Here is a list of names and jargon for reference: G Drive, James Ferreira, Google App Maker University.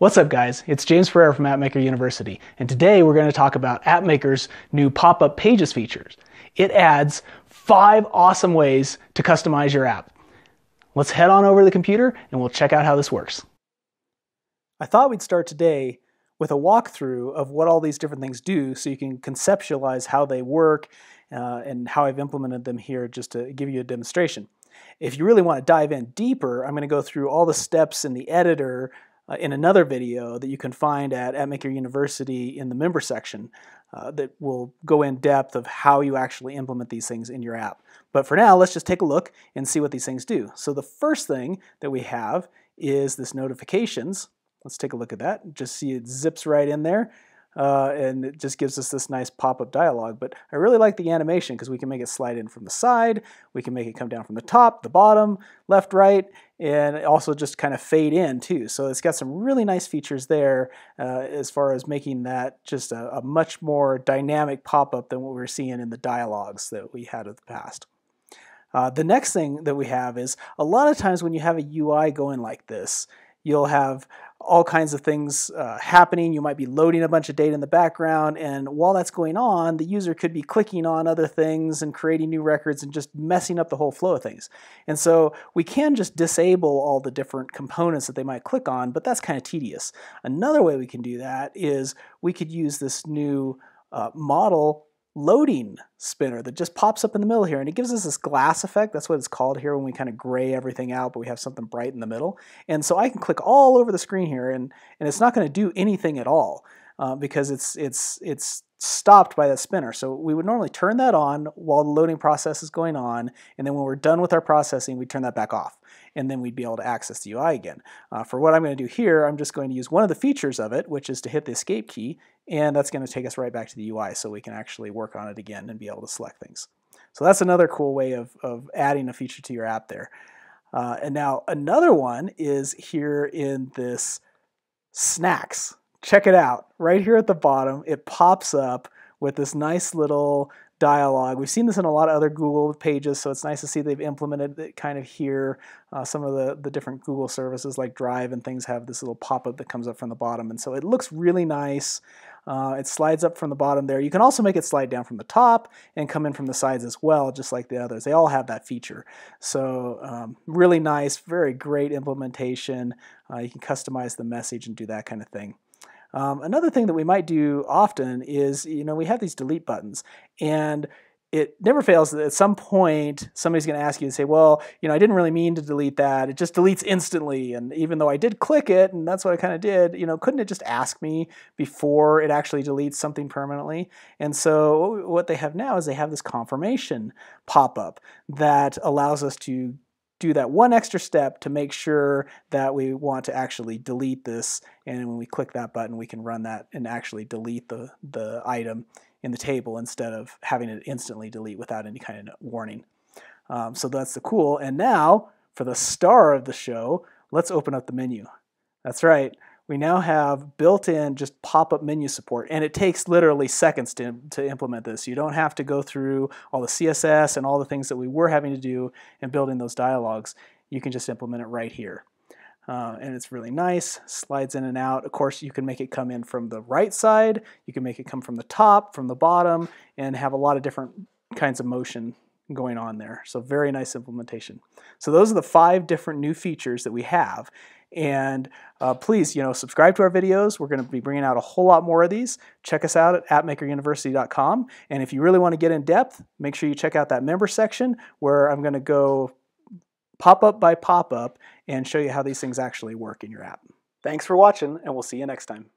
What's up guys, it's James Ferreira from App Maker University, and today we're going to talk about App Maker's new pop-up pages features. It adds 5 awesome ways to customize your app. Let's head on over to the computer and we'll check out how this works. I thought we'd start today with a walkthrough of what all these different things do so you can conceptualize how they work and how I've implemented them here just to give you a demonstration. If you really want to dive in deeper, I'm going to go through all the steps in the editor in another video that you can find at App Maker University in the member section that will go in depth of how you actually implement these things in your app. But for now, let's just take a look and see what these things do. So the first thing that we have is this notifications. Let's take a look at that. Just see it zips right in there and it just gives us this nice pop-up dialog. But I really like the animation because we can make it slide in from the side, we can make it come down from the top, the bottom, left, right, and also just kind of fade in too. So it's got some really nice features there as far as making that just a much more dynamic pop-up than what we were seeing in the dialogues that we had in the past. The next thing that we have is a lot of times when you have a UI going like this, you'll have all kinds of things happening. You might be loading a bunch of data in the background, and while that's going on, the user could be clicking on other things and creating new records and just messing up the whole flow of things. And so we can just disable all the different components that they might click on, but that's kind of tedious. Another way we can do that is we could use this new model loading spinner that just pops up in the middle here, and it gives us this glass effect. That's what it's called here when we kind of gray everything out, but we have something bright in the middle. And so I can click all over the screen here, and it's not going to do anything at all because it's stopped by that spinner. So we would normally turn that on while the loading process is going on, and then when we're done with our processing, we turn that back off, and then we'd be able to access the UI again. For what I'm going to do here, I'm just going to use one of the features of it, which is to hit the escape key. And that's going to take us right back to the UI so we can actually work on it again and be able to select things. So that's another cool way of adding a feature to your app there. And now another one is here in this snacks. Check it out. Right here at the bottom, it pops up with this nice little dialogue. We've seen this in a lot of other Google pages, so it's nice to see they've implemented it kind of here. Some of the different Google services like Drive and things have this little pop-up that comes up from the bottom, and so it looks really nice. It slides up from the bottom there. You can also make it slide down from the top and come in from the sides as well, just like the others. They all have that feature. So really nice, very great implementation. You can customize the message and do that kind of thing. Another thing that we might do often is, you know, we have these delete buttons, and it never fails that at some point somebody's going to ask you to say, well, you know, I didn't really mean to delete that. It just deletes instantly, and even though I did click it, and that's what I kind of did, you know, couldn't it just ask me before it actually deletes something permanently? And so what they have now is they have this confirmation pop-up that allows us to do that one extra step to make sure that we want to actually delete this, and when we click that button we can run that and actually delete the item in the table instead of having it instantly delete without any kind of warning. So that's the cool. And now for the star of the show, let's open up the menu. That's right. We now have built-in just pop-up menu support, and it takes literally seconds to implement this. You don't have to go through all the CSS and all the things that we were having to do in building those dialogues. You can just implement it right here. And it's really nice, slides in and out. Of course, you can make it come in from the right side, you can make it come from the top, from the bottom, and have a lot of different kinds of motion going on there. So very nice implementation. So those are the 5 different new features that we have. And please, you know, subscribe to our videos. We're going to be bringing out a whole lot more of these. Check us out at appmakeruniversity.com. And if you really want to get in depth, make sure you check out that member section where I'm going to go pop-up by pop-up and show you how these things actually work in your app. Thanks for watching, and we'll see you next time.